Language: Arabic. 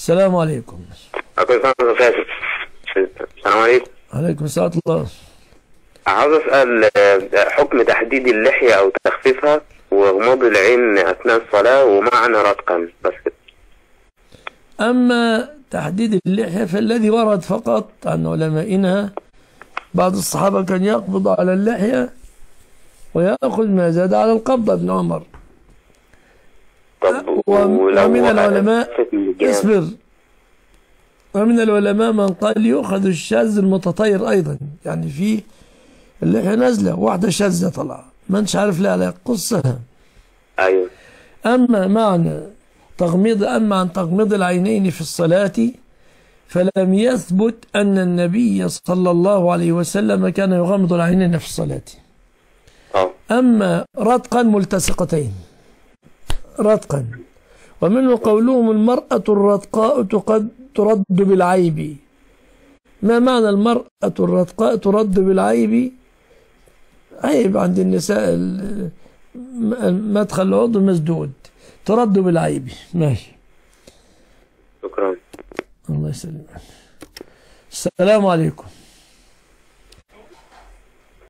السلام عليكم. السلام عليكم. عليكم السلام الله. عاوز اسال حكم تحديد اللحيه او تخفيفها وغموض العين اثناء الصلاه ومعنى رتقا بس. اما تحديد اللحيه فالذي ورد فقط عن علمائنا بعض الصحابه كان يقبض على اللحيه ويأخذ ما زاد على القبضه ابن عمر. ومن العلماء اصبر. ومن العلماء من قال يؤخذ الشاذ المتطير ايضا، يعني في اللحيه نازله واحده شاذه طالعه ما انتش عارف لها لا قصها. ايوه. اما معنى تغميض اما عن تغميض العينين في الصلاه فلم يثبت ان النبي صلى الله عليه وسلم كان يغمض العينين في الصلاه. اما رتقا ملتصقتين. رتقا ومنه قولهم المرأة الرتقاء ترد بالعيب. ما معنى المرأة الرتقاء ترد بالعيب؟ عيب عند النساء مدخل العضو مسدود، ترد بالعيب. ماشي، شكرا. الله يسلمك. السلام عليكم.